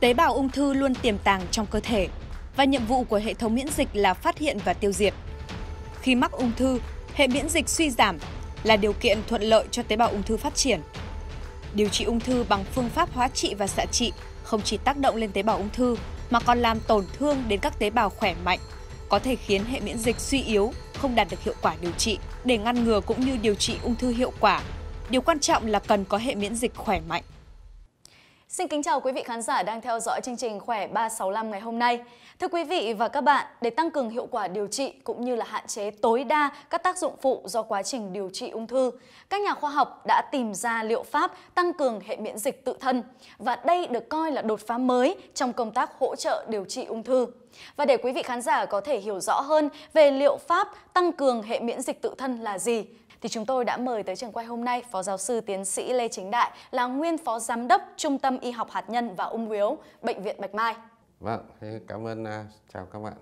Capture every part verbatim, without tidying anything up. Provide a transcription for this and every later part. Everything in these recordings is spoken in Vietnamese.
Tế bào ung thư luôn tiềm tàng trong cơ thể và nhiệm vụ của hệ thống miễn dịch là phát hiện và tiêu diệt. Khi mắc ung thư, hệ miễn dịch suy giảm là điều kiện thuận lợi cho tế bào ung thư phát triển. Điều trị ung thư bằng phương pháp hóa trị và xạ trị không chỉ tác động lên tế bào ung thư mà còn làm tổn thương đến các tế bào khỏe mạnh, có thể khiến hệ miễn dịch suy yếu, không đạt được hiệu quả điều trị. Để ngăn ngừa cũng như điều trị ung thư hiệu quả, điều quan trọng là cần có hệ miễn dịch khỏe mạnh. Xin kính chào quý vị khán giả đang theo dõi chương trình Khỏe ba sáu năm ngày hôm nay. Thưa quý vị và các bạn, để tăng cường hiệu quả điều trị cũng như là hạn chế tối đa các tác dụng phụ do quá trình điều trị ung thư, các nhà khoa học đã tìm ra liệu pháp tăng cường hệ miễn dịch tự thân. Và đây được coi là đột phá mới trong công tác hỗ trợ điều trị ung thư. Và để quý vị khán giả có thể hiểu rõ hơn về liệu pháp tăng cường hệ miễn dịch tự thân là gì, thì chúng tôi đã mời tới trường quay hôm nay Phó Giáo sư Tiến sĩ Lê Chính Đại, là nguyên Phó Giám đốc Trung tâm Y học hạt nhân và Ung bướu, Bệnh viện Bạch Mai. Vâng, cảm ơn, chào các bạn.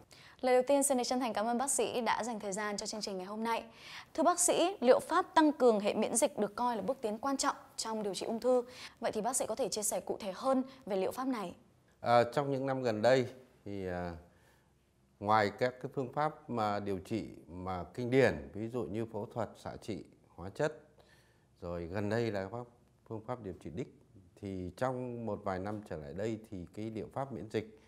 Lời đầu tiên xin chân thành cảm ơn bác sĩ đã dành thời gian cho chương trình ngày hôm nay. Thưa bác sĩ, liệu pháp tăng cường hệ miễn dịch được coi là bước tiến quan trọng trong điều trị ung thư. Vậy thì bác sĩ có thể chia sẻ cụ thể hơn về liệu pháp này. À, trong những năm gần đây thì à, ngoài các cái phương pháp mà điều trị mà kinh điển, ví dụ như phẫu thuật, xạ trị, hóa chất, rồi gần đây là phương pháp điều trị đích, thì trong một vài năm trở lại đây thì cái liệu pháp miễn dịch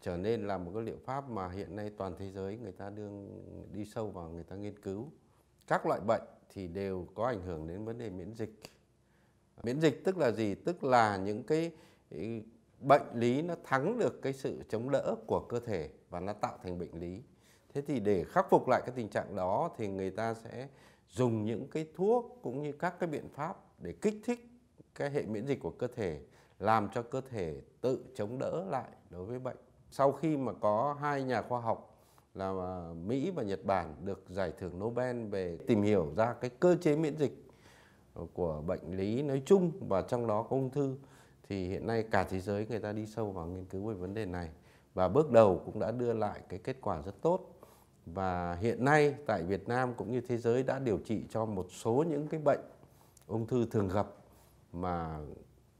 trở nên là một cái liệu pháp mà hiện nay toàn thế giới người ta đương đi sâu vào, người ta nghiên cứu. Các loại bệnh thì đều có ảnh hưởng đến vấn đề miễn dịch. Miễn dịch tức là gì? Tức là những cái bệnh lý nó thắng được cái sự chống đỡ của cơ thể và nó tạo thành bệnh lý. Thế thì để khắc phục lại cái tình trạng đó thì người ta sẽ dùng những cái thuốc cũng như các cái biện pháp để kích thích cái hệ miễn dịch của cơ thể, làm cho cơ thể tự chống đỡ lại đối với bệnh. Sau khi mà có hai nhà khoa học là Mỹ và Nhật Bản được giải thưởng Nobel về tìm hiểu ra cái cơ chế miễn dịch của bệnh lý nói chung và trong đó có ung thư, thì hiện nay cả thế giới người ta đi sâu vào nghiên cứu về vấn đề này. Và bước đầu cũng đã đưa lại cái kết quả rất tốt. Và hiện nay tại Việt Nam cũng như thế giới đã điều trị cho một số những cái bệnh ung thư thường gặp mà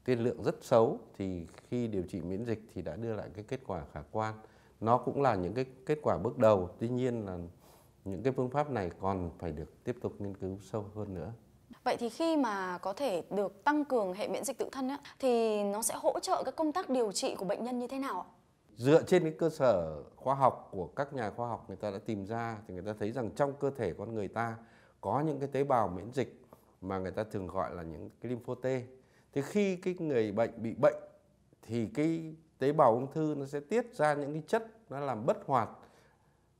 tiên lượng rất xấu. Thì khi điều trị miễn dịch thì đã đưa lại cái kết quả khả quan. Nó cũng là những cái kết quả bước đầu. Tuy nhiên là những cái phương pháp này còn phải được tiếp tục nghiên cứu sâu hơn nữa. Vậy thì khi mà có thể được tăng cường hệ miễn dịch tự thân ấy, thì nó sẽ hỗ trợ các công tác điều trị của bệnh nhân như thế nào? Dựa trên cái cơ sở khoa học của các nhà khoa học người ta đã tìm ra thì người ta thấy rằng trong cơ thể con người ta có những cái tế bào miễn dịch mà người ta thường gọi là những cái lympho T. Thì khi cái người bệnh bị bệnh thì cái tế bào ung thư nó sẽ tiết ra những cái chất nó làm bất hoạt,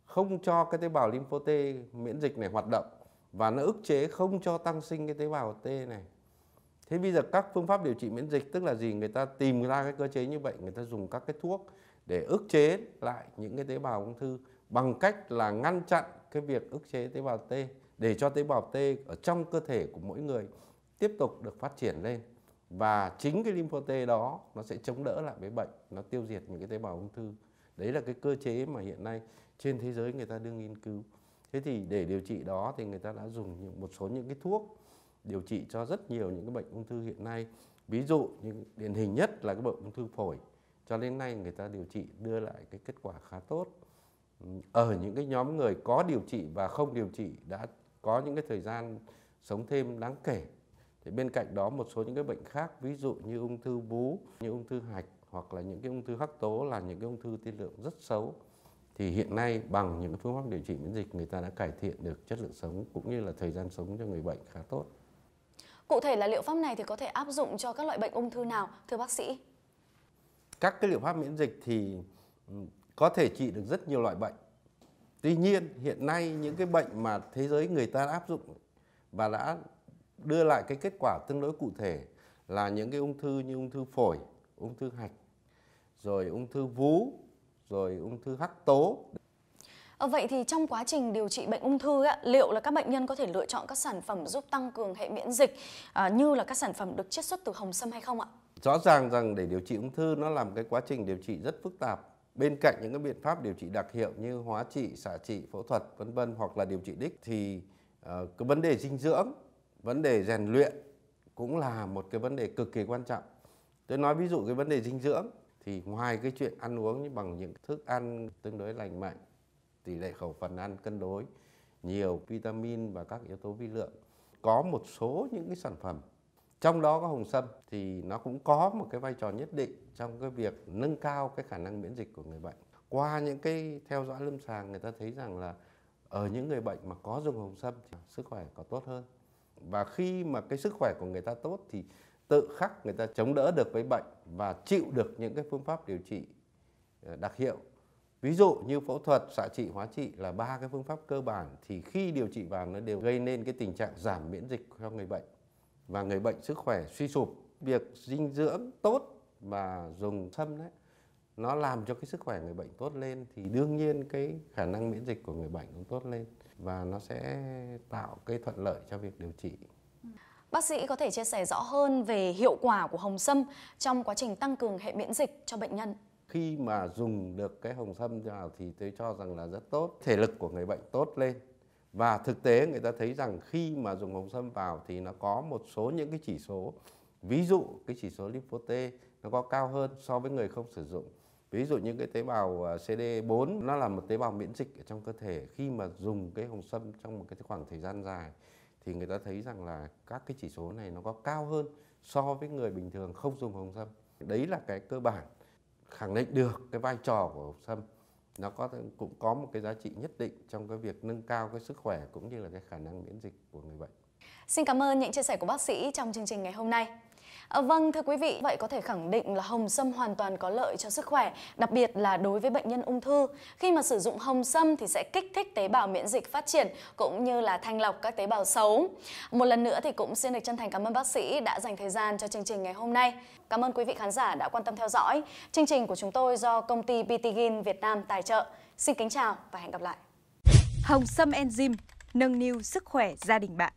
không cho cái tế bào lympho T miễn dịch này hoạt động, và nó ức chế không cho tăng sinh cái tế bào T này. Thế bây giờ các phương pháp điều trị miễn dịch tức là gì? Người ta tìm ra cái cơ chế như vậy, người ta dùng các cái thuốc để ức chế lại những cái tế bào ung thư bằng cách là ngăn chặn cái việc ức chế tế bào T, để cho tế bào T ở trong cơ thể của mỗi người tiếp tục được phát triển lên. Và chính cái lympho T đó nó sẽ chống đỡ lại với bệnh, nó tiêu diệt những cái tế bào ung thư. Đấy là cái cơ chế mà hiện nay trên thế giới người ta đương nghiên cứu. Thế thì để điều trị đó thì người ta đã dùng một số những cái thuốc điều trị cho rất nhiều những cái bệnh ung thư hiện nay. Ví dụ những điển hình nhất là cái bệnh ung thư phổi. Cho đến nay người ta điều trị đưa lại cái kết quả khá tốt. Ở những cái nhóm người có điều trị và không điều trị đã có những cái thời gian sống thêm đáng kể. Thì bên cạnh đó một số những cái bệnh khác, ví dụ như ung thư vú, như ung thư hạch hoặc là những cái ung thư hắc tố, là những cái ung thư tiên lượng rất xấu. Thì hiện nay bằng những phương pháp điều trị miễn dịch người ta đã cải thiện được chất lượng sống cũng như là thời gian sống cho người bệnh khá tốt. Cụ thể là liệu pháp này thì có thể áp dụng cho các loại bệnh ung thư nào, thưa bác sĩ? Các cái liệu pháp miễn dịch thì có thể trị được rất nhiều loại bệnh. Tuy nhiên hiện nay những cái bệnh mà thế giới người ta đã áp dụng và đã đưa lại cái kết quả tương đối cụ thể là những cái ung thư như ung thư phổi, ung thư hạch, rồi ung thư vú, rồi ung thư hắc tố. Vậy thì trong quá trình điều trị bệnh ung thư, liệu là các bệnh nhân có thể lựa chọn các sản phẩm giúp tăng cường hệ miễn dịch như là các sản phẩm được chiết xuất từ hồng sâm hay không ạ? Rõ ràng rằng để điều trị ung thư nó làm cái quá trình điều trị rất phức tạp. Bên cạnh những cái biện pháp điều trị đặc hiệu như hóa trị, xạ trị, phẫu thuật vân vân hoặc là điều trị đích thì cái vấn đề dinh dưỡng, vấn đề rèn luyện cũng là một cái vấn đề cực kỳ quan trọng. Tôi nói ví dụ cái vấn đề dinh dưỡng thì ngoài cái chuyện ăn uống bằng những thức ăn tương đối lành mạnh, tỷ lệ khẩu phần ăn cân đối, nhiều vitamin và các yếu tố vi lượng, có một số những cái sản phẩm, trong đó có hồng sâm, thì nó cũng có một cái vai trò nhất định trong cái việc nâng cao cái khả năng miễn dịch của người bệnh. Qua những cái theo dõi lâm sàng, người ta thấy rằng là ở những người bệnh mà có dùng hồng sâm thì sức khỏe có tốt hơn. Và khi mà cái sức khỏe của người ta tốt thì tự khắc người ta chống đỡ được với bệnh và chịu được những cái phương pháp điều trị đặc hiệu. Ví dụ như phẫu thuật, xạ trị, hóa trị là ba cái phương pháp cơ bản, thì khi điều trị vào nó đều gây nên cái tình trạng giảm miễn dịch cho người bệnh và người bệnh sức khỏe suy sụp. Việc dinh dưỡng tốt và dùng sâm đấy, nó làm cho cái sức khỏe người bệnh tốt lên thì đương nhiên cái khả năng miễn dịch của người bệnh cũng tốt lên và nó sẽ tạo cái thuận lợi cho việc điều trị. Bác sĩ có thể chia sẻ rõ hơn về hiệu quả của hồng sâm trong quá trình tăng cường hệ miễn dịch cho bệnh nhân. Khi mà dùng được cái hồng sâm vào thì tôi cho rằng là rất tốt, thể lực của người bệnh tốt lên. Và thực tế người ta thấy rằng khi mà dùng hồng sâm vào thì nó có một số những cái chỉ số, ví dụ cái chỉ số lympho T nó có cao hơn so với người không sử dụng. Ví dụ như cái tế bào C D bốn nó là một tế bào miễn dịch ở trong cơ thể, khi mà dùng cái hồng sâm trong một cái khoảng thời gian dài thì người ta thấy rằng là các cái chỉ số này nó có cao hơn so với người bình thường không dùng hồng sâm. Đấy là cái cơ bản khẳng định được cái vai trò của hồng sâm. Nó có cũng có một cái giá trị nhất định trong cái việc nâng cao cái sức khỏe cũng như là cái khả năng miễn dịch của người bệnh. Xin cảm ơn những chia sẻ của bác sĩ trong chương trình ngày hôm nay. À, vâng, thưa quý vị, vậy có thể khẳng định là hồng sâm hoàn toàn có lợi cho sức khỏe, đặc biệt là đối với bệnh nhân ung thư. Khi mà sử dụng hồng sâm thì sẽ kích thích tế bào miễn dịch phát triển cũng như là thanh lọc các tế bào xấu. Một lần nữa thì cũng xin được chân thành cảm ơn bác sĩ đã dành thời gian cho chương trình ngày hôm nay. Cảm ơn quý vị khán giả đã quan tâm theo dõi. Chương trình của chúng tôi do công ty BTGin Việt Nam tài trợ. Xin kính chào và hẹn gặp lại. Hồng sâm enzyme nâng niu sức khỏe gia đình bạn.